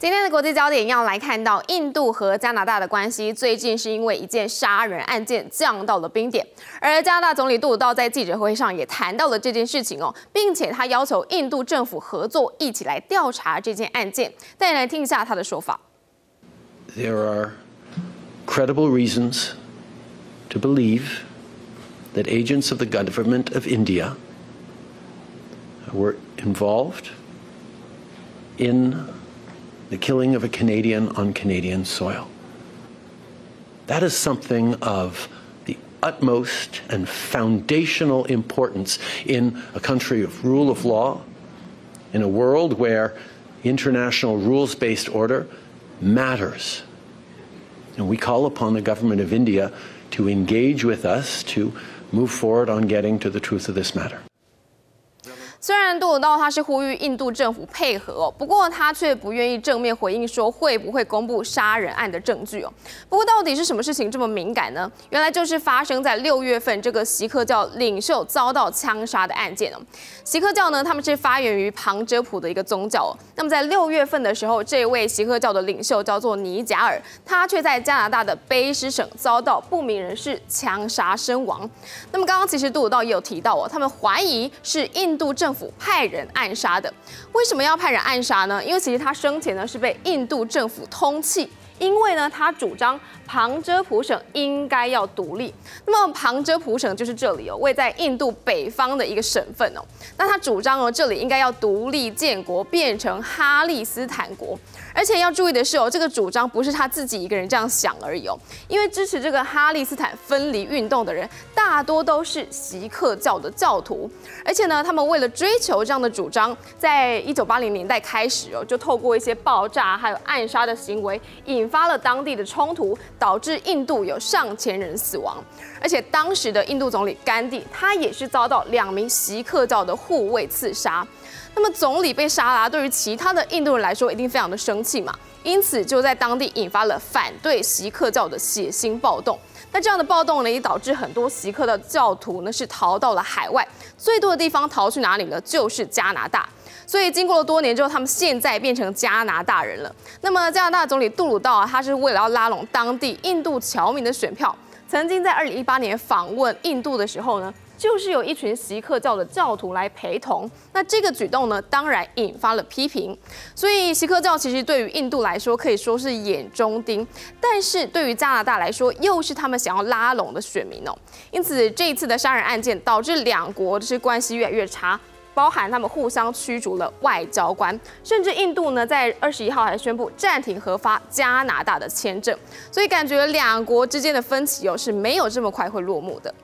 今天的国际焦点要来看到印度和加拿大的关系，最近是因为一件杀人案件降到了冰点。而加拿大总理杜鲁道在记者会上也谈到了这件事情哦，并且他要求印度政府合作，一起来调查这件案件。再来听一下他的说法。There are credible reasons to believe that agents of the government of India were involved in the killing of a Canadian on Canadian soil. That is something of the utmost and foundational importance in a country of rule of law, in a world where international rules-based order matters. And we call upon the government of India to engage with us to move forward on getting to the truth of this matter. 虽然杜鲁道他是呼吁印度政府配合哦，不过他却不愿意正面回应说会不会公布杀人案的证据哦。不过到底是什么事情这么敏感呢？原来就是发生在6月份这个锡克教领袖遭到枪杀的案件哦。锡克教呢，他们是发源于旁遮普的一个宗教哦。那么在6月份的时候，这位锡克教的领袖叫做尼贾尔，他却在加拿大的卑诗省遭到不明人士枪杀身亡。那么刚刚其实杜鲁道也有提到哦，他们怀疑是印度政府派人暗杀的，为什么要派人暗杀呢？因为其实他生前呢是被印度政府通缉，因为呢他主张旁遮普省应该要独立。那么旁遮普省就是这里哦，位在印度北方的一个省份哦。那他主张哦，这里应该要独立建国，变成哈利斯坦国。而且要注意的是哦，这个主张不是他自己一个人这样想而已哦，因为支持这个哈利斯坦分离运动的人大多都是锡克教的教徒，而且呢，他们为了追求这样的主张，在1980年代开始哦，就透过一些爆炸还有暗杀的行为，引发了当地的冲突，导致印度有上千人死亡。而且当时的印度总理甘地，他也是遭到2名锡克教的护卫刺杀。那么总理被杀啦，对于其他的印度人来说，一定非常的生气嘛，因此就在当地引发了反对锡克教的血腥暴动。那这样的暴动呢，也导致很多锡克的教徒呢是逃到了海外，最多的地方逃去哪里呢？就是加拿大。所以经过了多年之后，他们现在变成加拿大人了。那么加拿大总理杜鲁道啊，他是为了要拉拢当地印度侨民的选票，曾经在2018年访问印度的时候呢，就是有一群锡克教的教徒来陪同，那这个举动呢，当然引发了批评。所以锡克教其实对于印度来说可以说是眼中钉，但是对于加拿大来说，又是他们想要拉拢的选民哦。因此这一次的杀人案件导致两国就是关系越来越差，包含他们互相驱逐了外交官，甚至印度呢在21号还宣布暂停核发加拿大的签证。所以感觉两国之间的分歧哦是没有这么快会落幕的。